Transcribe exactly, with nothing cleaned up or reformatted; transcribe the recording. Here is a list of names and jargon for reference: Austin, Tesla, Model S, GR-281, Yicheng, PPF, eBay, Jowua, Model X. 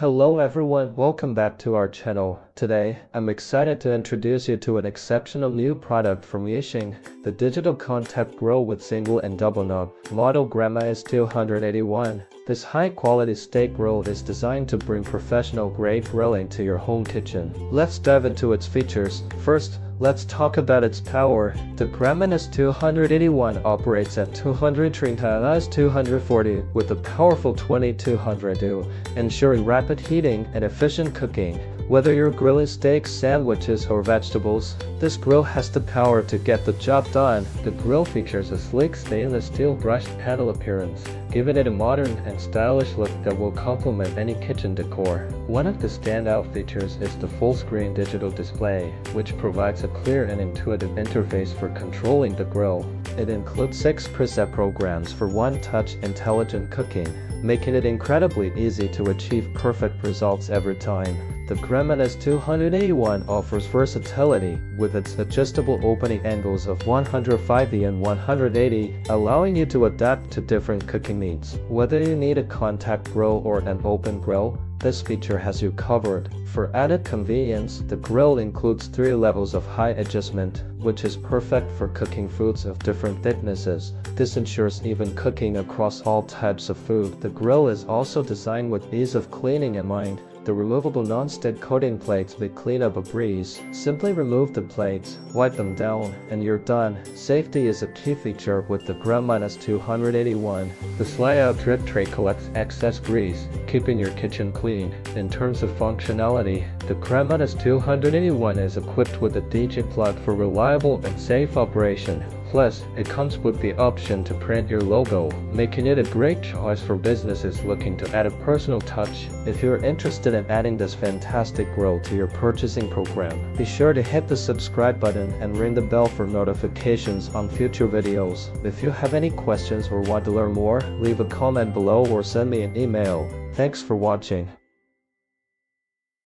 Hello everyone, welcome back to our channel. Today, I'm excited to introduce you to an exceptional new product from Yicheng, the digital contact grill with single and double knob. Model G R two eighty-one. This high-quality steak grill is designed to bring professional-grade grilling to your home kitchen. Let's dive into its features. First, let's talk about its power. The G R two eighty-one operates at two hundred thirty watts, two hundred forty with a powerful twenty-two hundred watt, ensuring rapid heating and efficient cooking. Whether you're grilling steaks, sandwiches, or vegetables, this grill has the power to get the job done. The grill features a sleek stainless steel brushed panel appearance, giving it a modern and stylish look that will complement any kitchen decor. One of the standout features is the full-screen digital display, which provides a clear and intuitive interface for controlling the grill. It includes six preset programs for one-touch intelligent cooking, making it incredibly easy to achieve perfect results every time. The G R two eighty-one offers versatility with its adjustable opening angles of one hundred fifty and one hundred eighty, allowing you to adapt to different cooking needs. Whether you need a contact grill or an open grill, this feature has you covered. For added convenience, the grill includes three levels of high adjustment, which is perfect for cooking foods of different thicknesses. This ensures even cooking across all types of food. The grill is also designed with ease of cleaning in mind. The removable non-stick coating plates make cleanup a breeze. Simply remove the plates, wipe them down, and you're done. Safety is a key feature with the G R two eighty-one. The slide-out drip tray collects excess grease, keeping your kitchen clean. In terms of functionality, the G R two eighty-one is equipped with a D J plug for reliable and safe operation. Plus, it comes with the option to print your logo, making it a great choice for businesses looking to add a personal touch. If you're interested in adding this fantastic grill to your purchasing program, be sure to hit the subscribe button and ring the bell for notifications on future videos. If you have any questions or want to learn more, leave a comment below or send me an email. Thanks for watching.